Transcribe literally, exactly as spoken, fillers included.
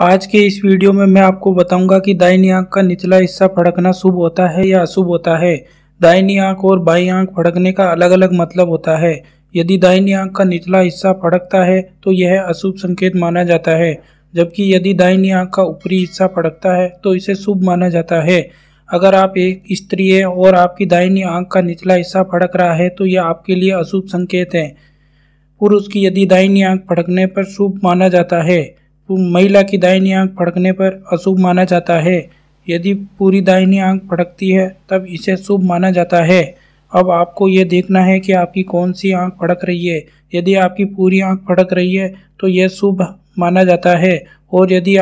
आज के इस वीडियो में मैं आपको बताऊंगा कि दाहिनी आंख का निचला हिस्सा फड़कना शुभ होता है या अशुभ होता है। दाहिनी आंख और बाईं आंख फड़कने का अलग अलग मतलब होता है। यदि दाहिनी आंख का निचला हिस्सा फड़कता है तो यह अशुभ संकेत माना जाता है, जबकि यदि दाहिनी आंख का ऊपरी हिस्सा फड़कता है तो इसे शुभ माना जाता है। अगर आप एक स्त्री हैं और आपकी दाहिनी आंख का निचला हिस्सा फड़क रहा है तो यह आपके लिए अशुभ संकेत है। पुरुष की यदि दाहिनी आंख फड़कने पर शुभ माना जाता है, महिला की दाहिनी आंख फड़कने पर अशुभ माना जाता है। यदि पूरी दाहिनी आंख फड़कती है तब इसे शुभ माना जाता है। अब आपको यह देखना है कि आपकी कौन सी आंख फड़क रही है। यदि आपकी पूरी आंख फड़क रही है तो यह शुभ माना जाता है, और यदि